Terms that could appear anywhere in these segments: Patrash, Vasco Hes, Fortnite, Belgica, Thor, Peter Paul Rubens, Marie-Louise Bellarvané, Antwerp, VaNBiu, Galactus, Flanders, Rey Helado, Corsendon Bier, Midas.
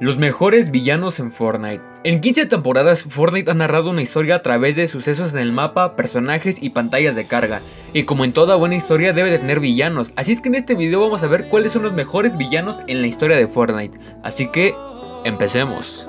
Los mejores villanos en Fortnite. En 15 temporadas, Fortnite ha narrado una historia a través de sucesos en el mapa, personajes y pantallas de carga. Y como en toda buena historia debe de tener villanos, así es que en este video vamos a ver cuáles son los mejores villanos en la historia de Fortnite. Así que, empecemos.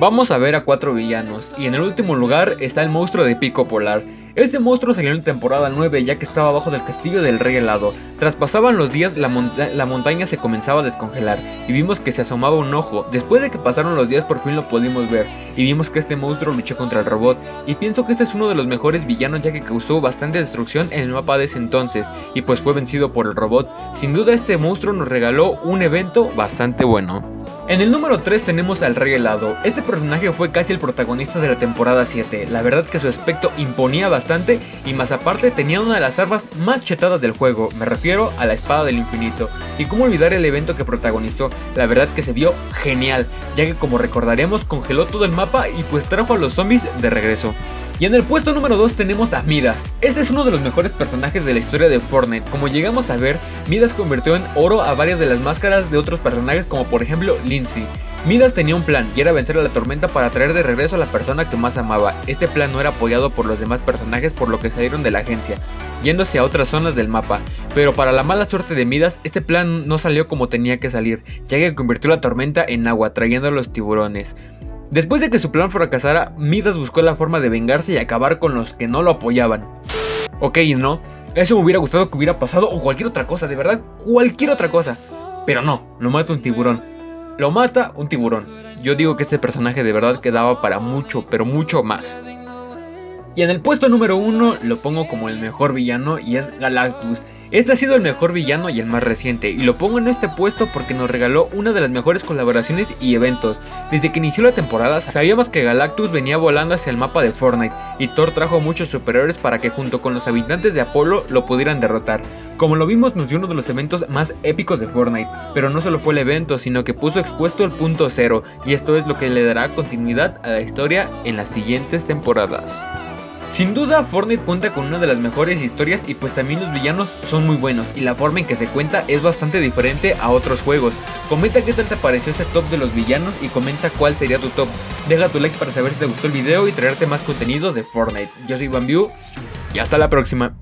Vamos a ver a 4 villanos, y en el último lugar está el monstruo de pico polar. Este monstruo salió en temporada 9 ya que estaba abajo del castillo del Rey Helado. Tras pasaban los días la montaña se comenzaba a descongelar y vimos que se asomaba un ojo. Después de que pasaron los días por fin lo pudimos ver y vimos que este monstruo luchó contra el robot. Y pienso que este es uno de los mejores villanos ya que causó bastante destrucción en el mapa de ese entonces y pues fue vencido por el robot. Sin duda este monstruo nos regaló un evento bastante bueno. En el número 3 tenemos al Rey Helado. Este personaje fue casi el protagonista de la temporada 7, la verdad que su aspecto imponía bastante y más aparte tenía una de las armas más chetadas del juego, me refiero a la espada del infinito. Y cómo olvidar el evento que protagonizó, la verdad que se vio genial, ya que como recordaremos congeló todo el mapa y pues trajo a los zombies de regreso. Y en el puesto número 2 tenemos a Midas. Este es uno de los mejores personajes de la historia de Fortnite. Como llegamos a ver, Midas convirtió en oro a varias de las máscaras de otros personajes como por ejemplo Lindsay. Midas tenía un plan y era vencer a la tormenta para traer de regreso a la persona que más amaba. Este plan no era apoyado por los demás personajes por lo que salieron de la agencia, yéndose a otras zonas del mapa. Pero para la mala suerte de Midas, este plan no salió como tenía que salir, ya que convirtió la tormenta en agua trayendo a los tiburones. Después de que su plan fracasara, Midas buscó la forma de vengarse y acabar con los que no lo apoyaban. Ok, no, eso me hubiera gustado que hubiera pasado o cualquier otra cosa, de verdad, cualquier otra cosa. Pero no, lo mata un tiburón. Lo mata un tiburón. Yo digo que este personaje de verdad quedaba para mucho, pero mucho más. Y en el puesto número 1 lo pongo como el mejor villano y es Galactus. Este ha sido el mejor villano y el más reciente, y lo pongo en este puesto porque nos regaló una de las mejores colaboraciones y eventos. Desde que inició la temporada sabíamos que Galactus venía volando hacia el mapa de Fortnite, y Thor trajo muchos superhéroes para que junto con los habitantes de Apolo lo pudieran derrotar. Como lo vimos nos dio uno de los eventos más épicos de Fortnite, pero no solo fue el evento sino que puso expuesto el punto cero, y esto es lo que le dará continuidad a la historia en las siguientes temporadas. Sin duda Fortnite cuenta con una de las mejores historias y pues también los villanos son muy buenos y la forma en que se cuenta es bastante diferente a otros juegos. Comenta qué tal te pareció ese top de los villanos y comenta cuál sería tu top. Deja tu like para saber si te gustó el video y traerte más contenido de Fortnite. Yo soy VaNBiu y hasta la próxima.